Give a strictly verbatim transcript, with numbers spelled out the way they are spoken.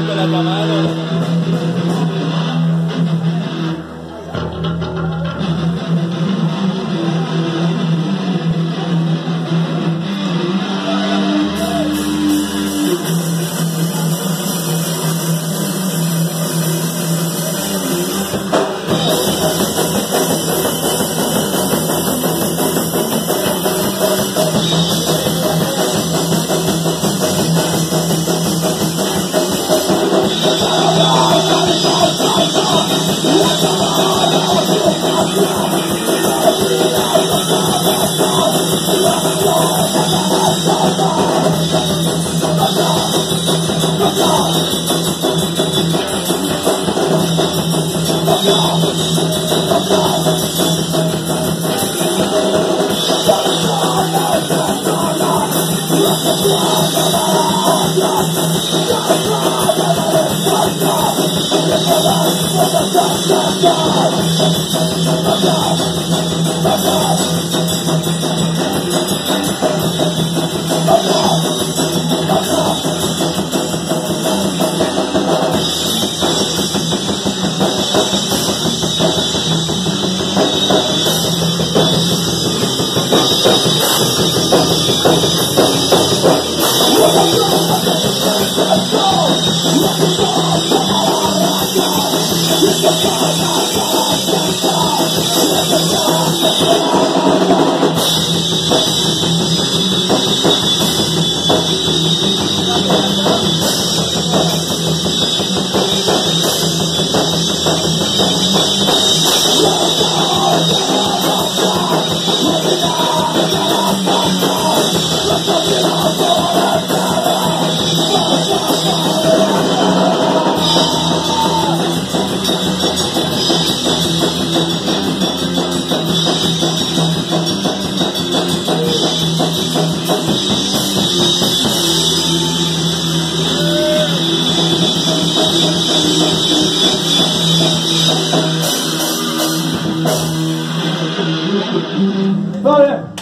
Santo, el aclamado. Vale.